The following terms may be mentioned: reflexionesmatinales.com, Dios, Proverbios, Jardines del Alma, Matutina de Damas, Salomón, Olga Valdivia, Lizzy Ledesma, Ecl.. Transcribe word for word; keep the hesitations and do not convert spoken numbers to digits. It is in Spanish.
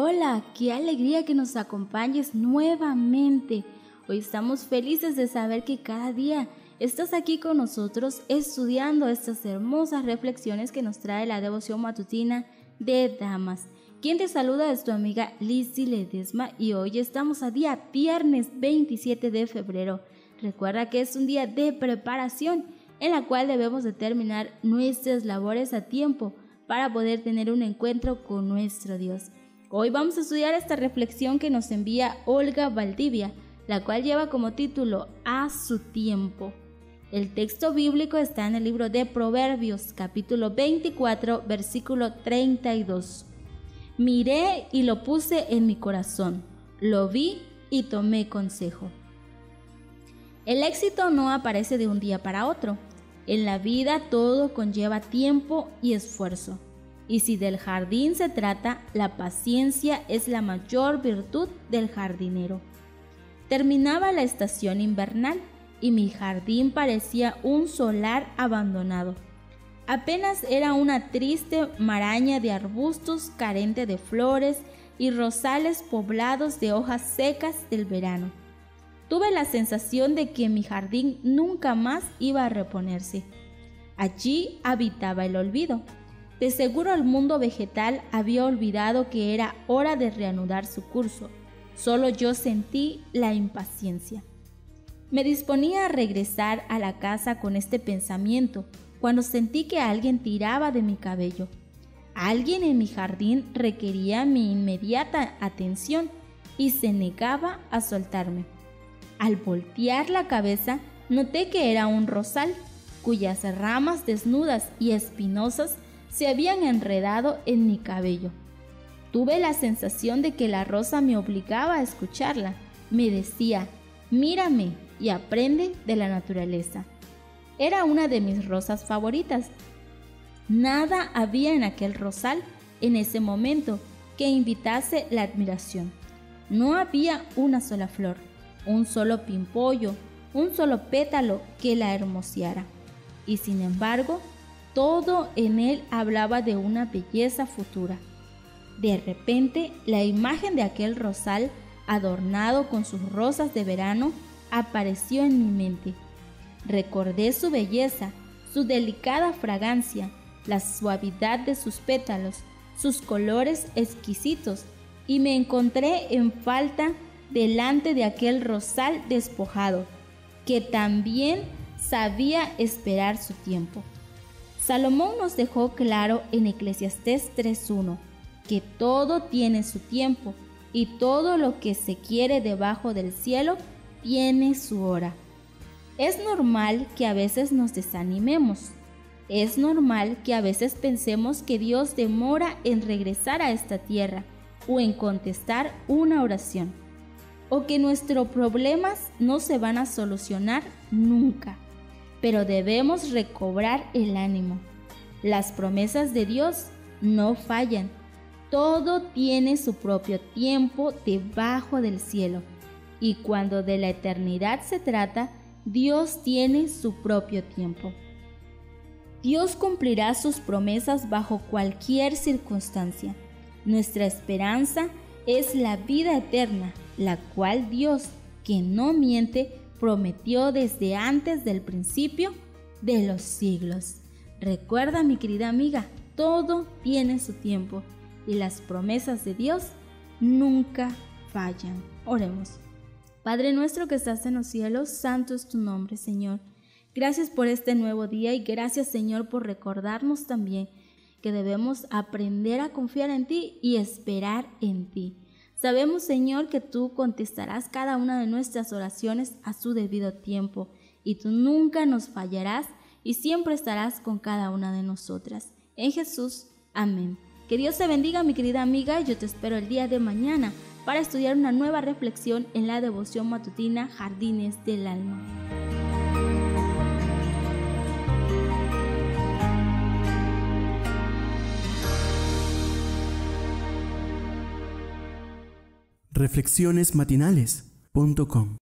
Hola, qué alegría que nos acompañes nuevamente. Hoy estamos felices de saber que cada día estás aquí con nosotros estudiando estas hermosas reflexiones que nos trae la devoción matutina de Damas. Quien te saluda es tu amiga Lizzy Ledesma y hoy estamos a día viernes veintisiete de febrero. Recuerda que es un día de preparación en la cual debemos de terminar nuestras labores a tiempo para poder tener un encuentro con nuestro Dios. Hoy vamos a estudiar esta reflexión que nos envía Olga Valdivia, la cual lleva como título A su tiempo. El texto bíblico está en el libro de Proverbios, capítulo veinticuatro, versículo treinta y dos. Miré y lo puse en mi corazón, lo vi y tomé consejo. El éxito no aparece de un día para otro. En la vida todo conlleva tiempo y esfuerzo. Y si del jardín se trata, la paciencia es la mayor virtud del jardinero. Terminaba la estación invernal y mi jardín parecía un solar abandonado. Apenas era una triste maraña de arbustos carente de flores y rosales poblados de hojas secas del verano. Tuve la sensación de que mi jardín nunca más iba a reponerse. Allí habitaba el olvido. De seguro el mundo vegetal había olvidado que era hora de reanudar su curso. Solo yo sentí la impaciencia. Me disponía a regresar a la casa con este pensamiento cuando sentí que alguien tiraba de mi cabello. Alguien en mi jardín requería mi inmediata atención y se negaba a soltarme. Al voltear la cabeza, noté que era un rosal, cuyas ramas desnudas y espinosas se habían enredado en mi cabello. Tuve la sensación de que la rosa me obligaba a escucharla. Me decía, mírame y aprende de la naturaleza. Era una de mis rosas favoritas. Nada había en aquel rosal en ese momento que invitase la admiración. No había una sola flor, un solo pimpollo, un solo pétalo que la hermoseara. Y sin embargo, todo en él hablaba de una belleza futura. De repente, la imagen de aquel rosal, adornado con sus rosas de verano, apareció en mi mente. Recordé su belleza, su delicada fragancia, la suavidad de sus pétalos, sus colores exquisitos, y me encontré en falta delante de aquel rosal despojado, que también sabía esperar su tiempo. Salomón nos dejó claro en Eclesiastés tres uno que todo tiene su tiempo y todo lo que se quiere debajo del cielo tiene su hora. Es normal que a veces nos desanimemos. Es normal que a veces pensemos que Dios demora en regresar a esta tierra o en contestar una oración, o que nuestros problemas no se van a solucionar nunca. Pero debemos recobrar el ánimo. Las promesas de Dios no fallan. Todo tiene su propio tiempo debajo del cielo. Y cuando de la eternidad se trata, Dios tiene su propio tiempo. Dios cumplirá sus promesas bajo cualquier circunstancia. Nuestra esperanza es la vida eterna, la cual Dios, que no miente, prometió desde antes del principio de los siglos. Recuerda, mi querida amiga, todo tiene su tiempo y las promesas de Dios nunca fallan. Oremos. Padre nuestro que estás en los cielos, santo es tu nombre, Señor. Gracias por este nuevo día y gracias, Señor, por recordarnos también que debemos aprender a confiar en ti y esperar en ti. Sabemos, Señor, que tú contestarás cada una de nuestras oraciones a su debido tiempo y tú nunca nos fallarás y siempre estarás con cada una de nosotras. En Jesús, amén. Que Dios te bendiga, mi querida amiga. Yo te espero el día de mañana para estudiar una nueva reflexión en la devoción matutina Jardines del Alma. reflexiones matinales punto com